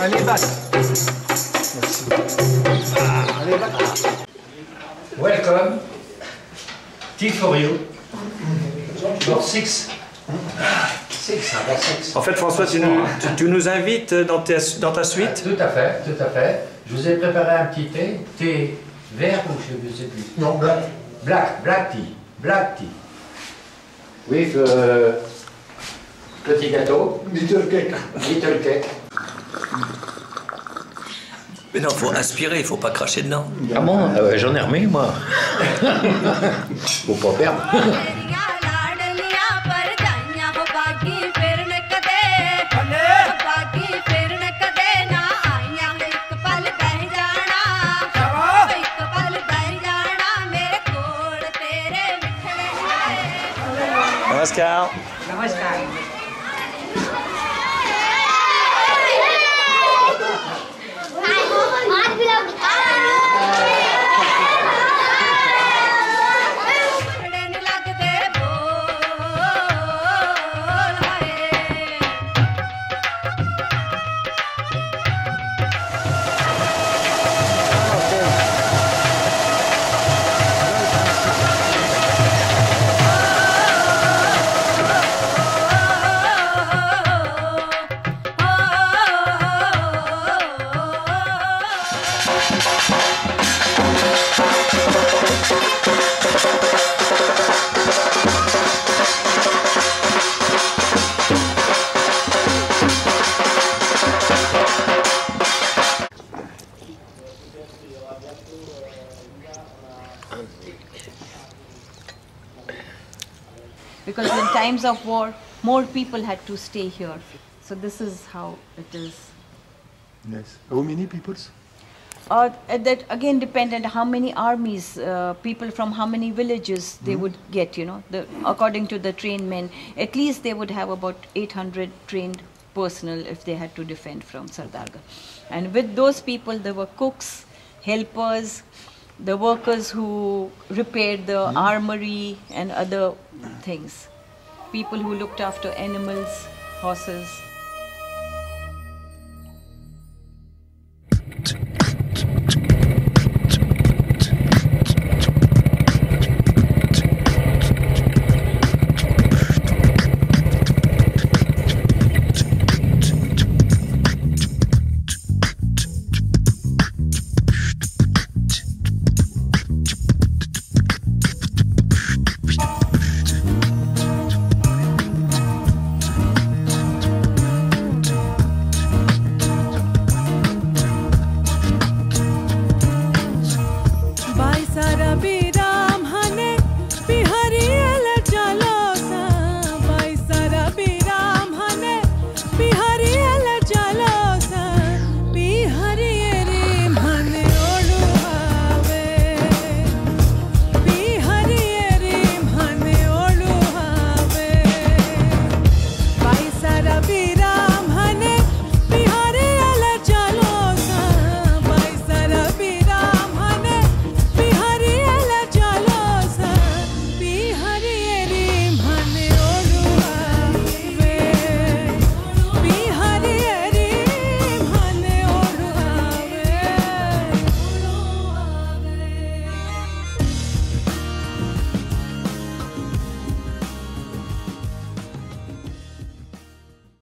Allez, back. Merci. Allez, back. Welcome. Tea for you. Your six. En fait, François, tu nous invites dans ta suite. Tout à fait, tout à fait. Je vous ai préparé un petit thé. Thé vert ou je ne sais plus. Non, black. Black tea. Black tea. With petit gâteau. Little cake. Little cake. Mais non, il faut aspirer, il ne faut pas cracher dedans. Ah bon, j'en ai remis, moi. Faut pas perdre. Namaskar. Namaskar. Because in times of war, more people had to stay here. So this is how it is. Yes. How many peoples? That again depended how many armies, people from how many villages they would get, you know, according to the trained men. At least they would have about 800 trained personnel if they had to defend from Sardargarh. And with those people, there were cooks, helpers, the workers who repaired the armory and other things, people who looked after animals, horses.